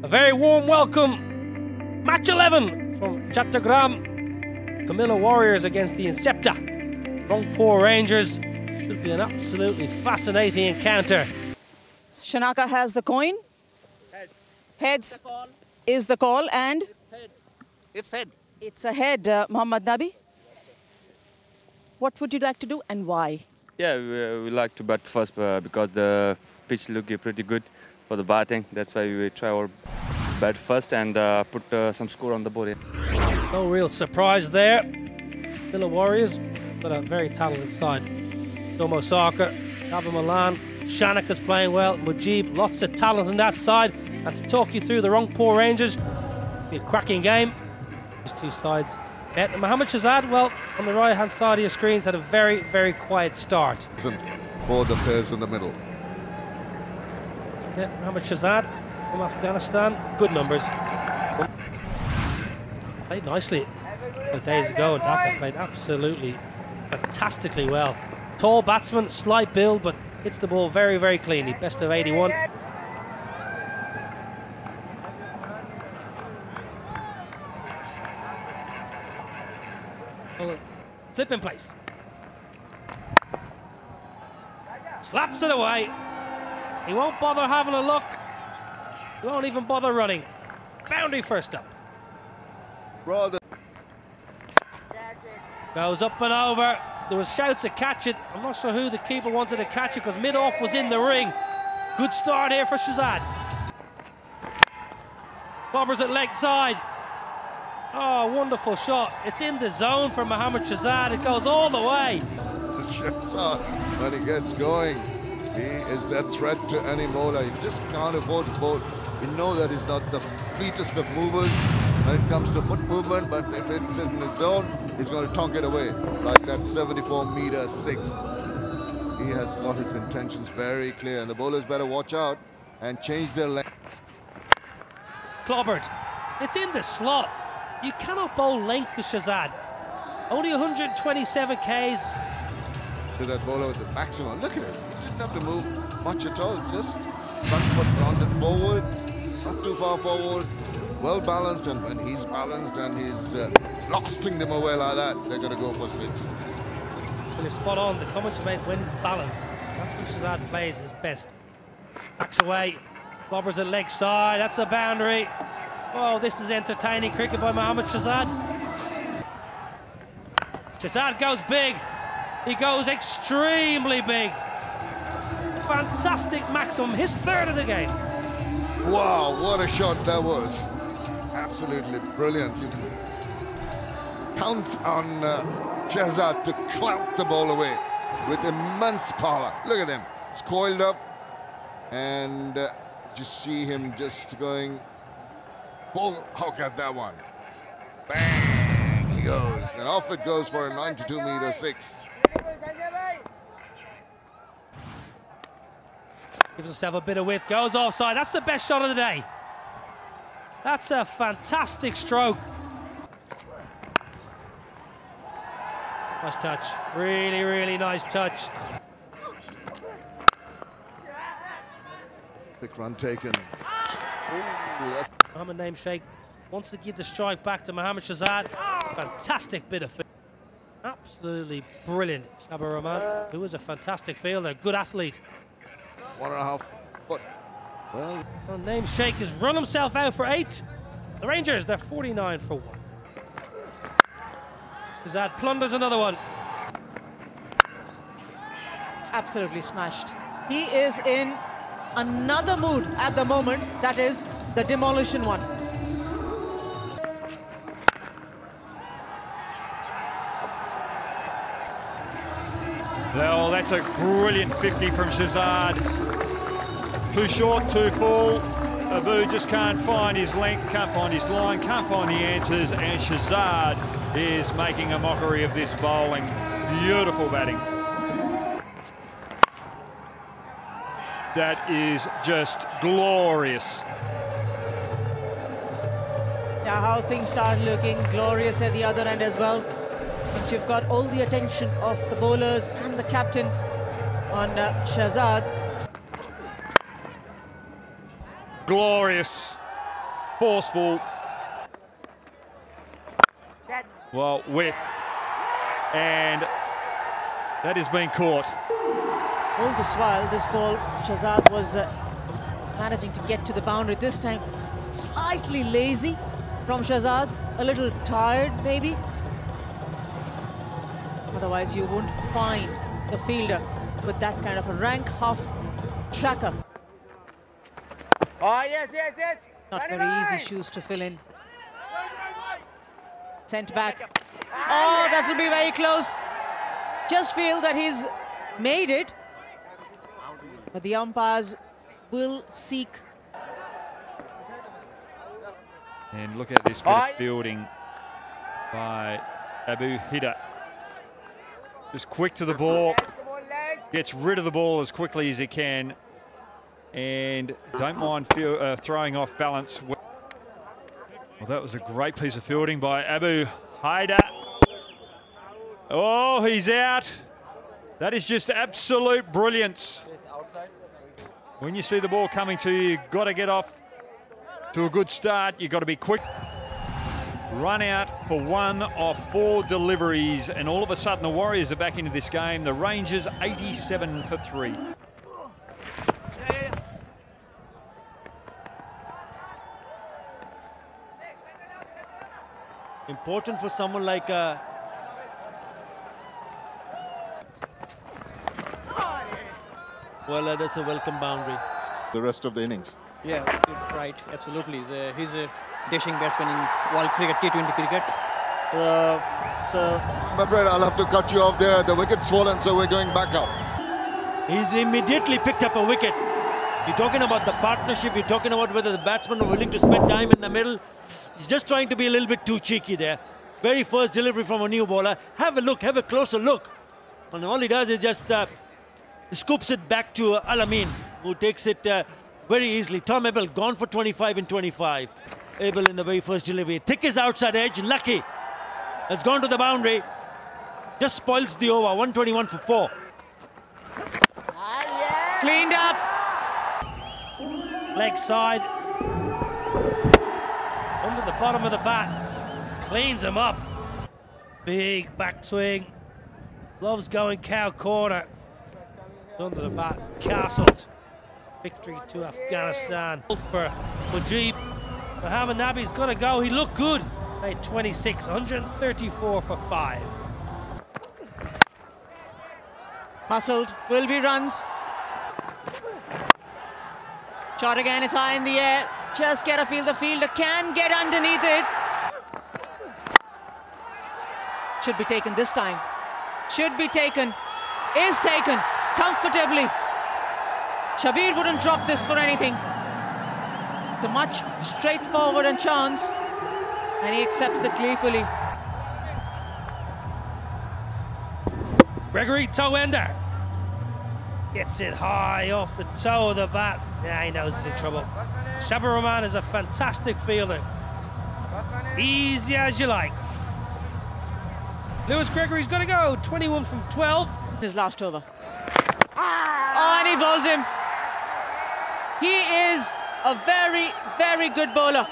A very warm welcome. Match 11 from Chattogram. Cumilla Warriors against the Inceptor. Rangpur Rangers. Should be an absolutely fascinating encounter. Shanaka has the coin. Head. Heads is the call and... It's head. It's head. It's a head, Mohammad Nabi. What would you like to do and why? Yeah, we like to bat first because the pitch looked pretty good for the batting. That's why we try our bat first and put some score on the board. No real surprise there. Cumilla Warriors, but a very talented side. Domo Saka, Dawid Malan, Shanaka's playing well, Mujib, lots of talent on that side. And to talk you through the Rangpur Rangers, it'll be a cracking game. These two sides. Yeah, Mohammad Shahzad, well, on the right-hand side of your screens, had a very, very quiet start. For the players in the middle. Yeah, Mohammad Shahzad from Afghanistan, good numbers. Played nicely a days ago, and Dhaka played absolutely fantastically well. Tall batsman, slight build, but hits the ball very, very cleanly. Best of 81. Slip in place. Slaps it away. He won't bother having a look. He won't even bother running. Boundary first up. Brother. Goes up and over. There was shouts to catch it. I'm not sure who the keeper wanted to catch it because mid-off was in the ring. Good start here for Shahzad. Bobbers at leg side. Oh, wonderful shot. It's in the zone for Mohammad Shahzad. It goes all the way. Shahzad, when he gets going, he is a threat to any bowler. You just can't afford to bowl. We know that he's not the fleetest of movers when it comes to foot movement, but if it's in the zone, he's going to tonk it away. Like that 74-meter 6. He has got his intentions very clear, and the bowlers better watch out and change their length. Clobbered. It's in the slot. You cannot bowl length to Shahzad. Only 127 Ks. To that bowler with the maximum. Look at it. He didn't have to move much at all. Just front foot rounded forward, not too far forward. Well balanced, and when he's balanced and he's blasting them away like that, they're going to go for six. Well, you're spot on. The comment you made when he's balanced. That's when Shahzad plays his best. Backs away. Bobbers at leg side. That's a boundary. Oh, this is entertaining cricket by Mohammad Shahzad. Shahzad goes big. He goes extremely big. Fantastic maximum. His third of the game. Wow, what a shot that was. Absolutely brilliant. You can count on Shahzad to clout the ball away with immense power. Look at him. He's coiled up. And you see him just going... Bull Hawk at that one. Bang! He goes. And off it goes for a 92-meter 6. Gives himself a bit of width. Goes offside. That's the best shot of the day. That's a fantastic stroke. Nice touch. Really, really nice touch. Quick run taken. Ooh, Mohammad Nameshake wants to give the strike back to Mohammad Shahzad. Fantastic bit of field. Absolutely brilliant. Shabba Rahman, who is a fantastic fielder, good athlete. 1.5 foot. Well, Nameshake has run himself out for 8. The Rangers, they're 49 for 1. Shahzad plunders another one. Absolutely smashed. He is in another mood at the moment, that is the demolition one. Well, that's a brilliant 50 from Shahzad. Too short, too full. Abu just can't find his length, can't find his line, can't find the answers, and Shahzad is making a mockery of this bowling. Beautiful batting. That is just glorious. Now how things start looking glorious at the other end as well. Once you've got all the attention of the bowlers and the captain on Shahzad. Glorious. forceful. Well, whip. And that has been caught. All this while, this ball, Shahzad was managing to get to the boundary. This time, slightly lazy from Shahzad, a little tired maybe. Otherwise, you wouldn't find the fielder with that kind of a rank half tracker. Oh, yes, yes, yes. Not very easy shoes to fill in. Sent back. Oh, that will be very close. Just feel that he's made it. But the umpires will seek. And look at this bit of fielding by Abu Haider. Just quick to the ball. Gets rid of the ball as quickly as he can. And don't mind throwing off balance. Well, that was a great piece of fielding by Abu Haider. Oh, he's out. That is just absolute brilliance. When you see the ball coming to you, you've got to get off to a good start. You've got to be quick. Run out for one of four deliveries, and all of a sudden the Warriors are back into this game. The Rangers 87 for three. Important for someone like well, that's a welcome boundary. The rest of the innings. Yeah, right, absolutely. He's a dashing batsman in world cricket, T20 cricket. I'm afraid I'll have to cut you off there. The wicket's swollen, so we're going back up. He's immediately picked up a wicket. You're talking about the partnership. You're talking about whether the batsmen are willing to spend time in the middle. He's just trying to be a little bit too cheeky there. Very first delivery from a new bowler. Have a look, have a closer look. And all he does is just scoops it back to Al-Amin, who takes it very easily. Tom Abell gone for 25 and 25. Abell in the very first delivery. Thick is outside edge, lucky. It's gone to the boundary. Just spoils the over, 121 for 4. Yeah. Cleaned up. Leg side. Under the bottom of the bat. Cleans him up. Big backswing. Loves going cow corner. Under the bat, castled. Victory to Afghanistan. For Mujib, Mohammad Nabi's got to go. He looked good. Made 26, 134 for 5. Muscled, will be runs. Shot again, it's high in the air. Just get a feel, the fielder can get underneath it. Should be taken this time. Should be taken. Is taken. Comfortably. Shabbir wouldn't drop this for anything. It's a much straightforward and chance, and he accepts it gleefully. Gregory Towender gets it high off the toe of the bat. Yeah, he knows he's in trouble. Shabba Rahman is a fantastic fielder. Easy as you like. Lewis Gregory's got to go. 21 from 12. His last over. Oh, and he bowls him. He is a very, very good bowler.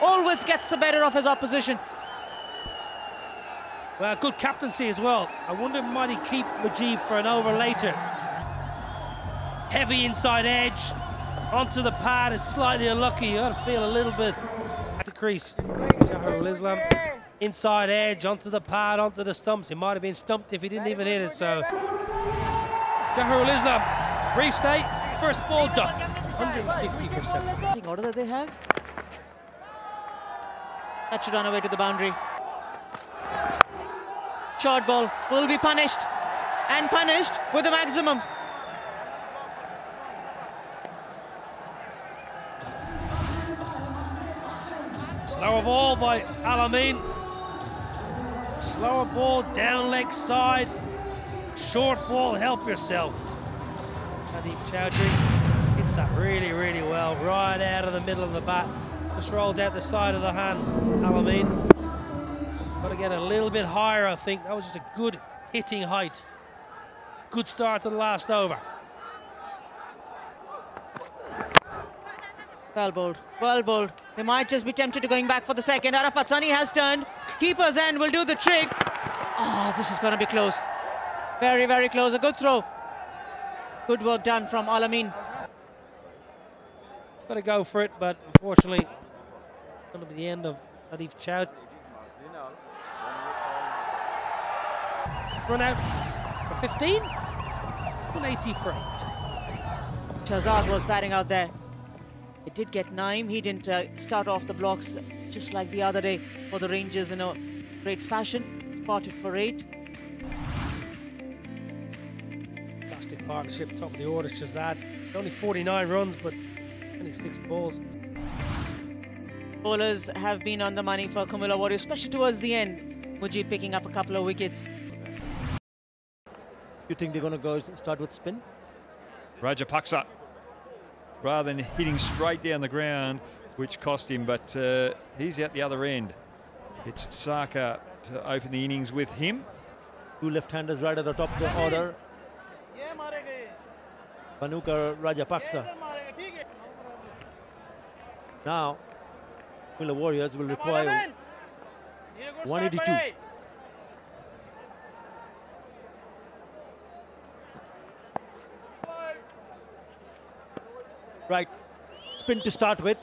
Always gets the better of his opposition. Well, good captaincy as well. I wonder might he keep Mujib for an over later. Heavy inside edge. Onto the pad. It's slightly unlucky. You got to feel a little bit at the crease. Jahurul Islam. Inside edge. Onto the pad. Onto the stumps. He might have been stumped if he didn't even hit it, so... Jahurul Islam, brief stay, first ball duck, 150%. Order that they have. That should run away to the boundary. Short ball will be punished, and punished with the maximum. Slower ball by Al-Amin. Slower ball down leg side. Short ball, help yourself. Hadif Chowd hits that really, really well, right out of the middle of the bat. Just rolls out the side of the hand, Al-Amin. Got to get a little bit higher, I think. That was just a good hitting height. Good start to the last over. Well bowled, well bowled. They might just be tempted to going back for the second. Arafat Sunny has turned. Keeper's end will do the trick. Oh, this is going to be close. Very, very close. A good throw. Good work done from Al-Amin. Got to go for it, but unfortunately, it's going to be the end of Hadif Chowd. Run out for 15. 180 for 8. Shahzad was batting out there. It did get Naeem. He didn't start off the blocks just like the other day for the Rangers in a great fashion. Spotted for 8. Fantastic partnership, top of the order. Shahzad, only 49 runs, but 26 balls. Bowlers have been on the money for Cumilla Warriors, especially towards the end. Mujib picking up a couple of wickets. You think they're going to go start with spin? Rajapaksa, rather than hitting straight down the ground, which cost him, but he's out the other end. It's Saka to open the innings with him. Two left-handers right at the top of the order. Banuka, Rajapaksa. Now, the Warriors will require 182. Right, spin to start with,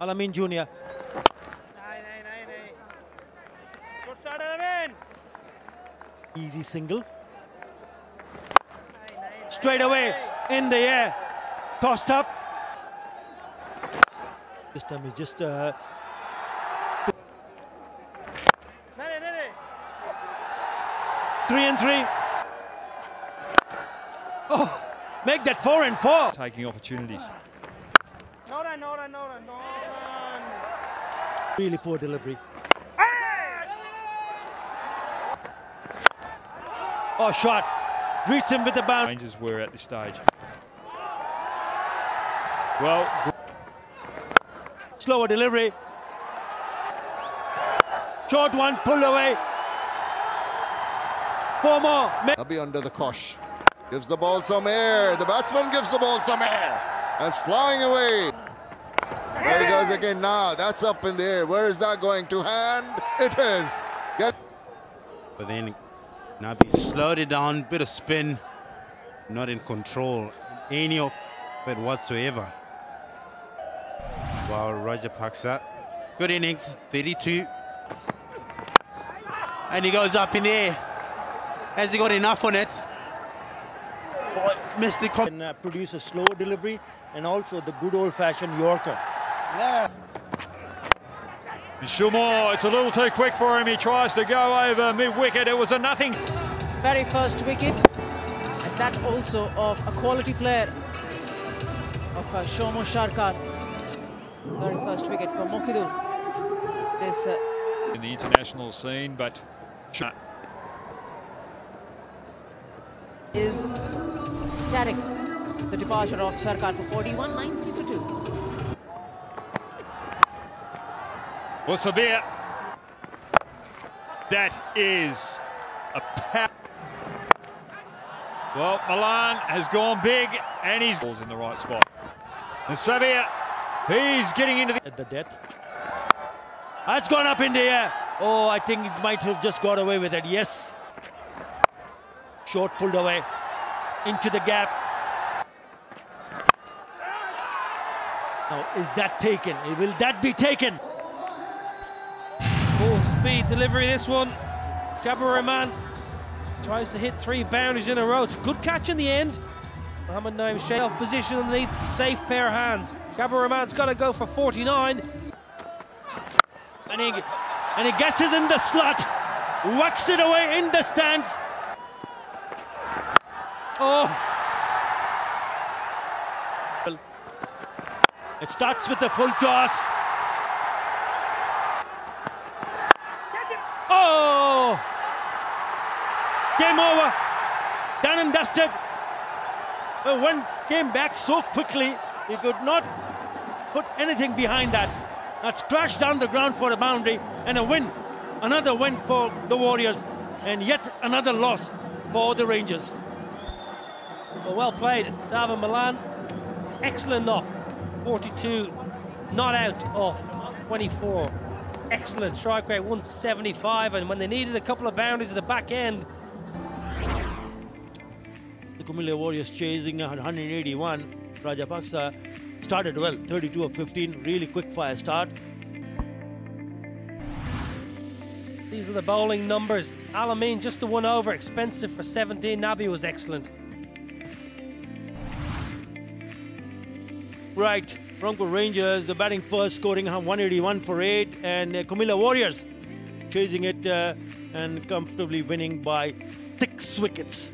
Al-Amin Jr. Good start, Al-Amin. Easy single. Straight away, in the air, tossed up. This time he's just... Three and three. Oh, make that 4 and 4. Taking opportunities. No run. Really poor delivery. Oh, shot. Greets him with the bounce. Rangers were at this stage. Well, slower delivery. Short one, pulled away. 4 more. Nabi under the cosh. Gives the ball some air. The batsman gives the ball some air. That's flying away. There he goes again now. That's up in the air. Where is that going? To hand? It is. Get. But then Nabi slowed it down. Bit of spin. Not in control. Any of it whatsoever. Wow, Rajapaksa. Good innings. 32. And he goes up in the air. Has he got enough on it? Missed the con. Can produce a slow delivery and also the good old-fashioned Yorker. Yeah. Shumor, it's a little too quick for him. He tries to go over mid-wicket. It was a nothing. Very first wicket, and that also of a quality player of Soumya Sarkar. Very first wicket for Mokidul. This in the international scene, but is static. The departure of Sarkar for 41, 90 for 2. Wasabir. That is a pat. Well, Malan has gone big and he's in the right spot. And Sabir, he's getting into the... At the death. That's gone up in the air. Oh, I think it might have just got away with it. Yes. Short pulled away into the gap. Now is that taken? Will that be taken? Full speed delivery this one. Shabba Rahman tries to hit 3 boundaries in a row. It's a good catch in the end. Mohammad Nabi shade off position underneath. Safe pair of hands. Shabba Rahman's got to go for 49. And he gets it in the slot. Whacks it away in the stands. Oh! It starts with the full toss. Oh! Game over. Done and dusted. But one came back so quickly, he could not put anything behind that. That's crashed down the ground for a boundary and a win. Another win for the Warriors and yet another loss for the Rangers. Well played, Dawid Malan. Excellent knock. 42. not out of 24. Excellent strike rate, 175, and when they needed a couple of boundaries at the back end. The Cumilla Warriors chasing 181. Rajapaksa started well, 32 of 15, really quick fire start. These are the bowling numbers. Al-Amin just the one over, expensive for 17. Nabi was excellent. Right, Rangpur Rangers, the batting first, scoring 181 for 8, and Cumilla Warriors chasing it and comfortably winning by 6 wickets.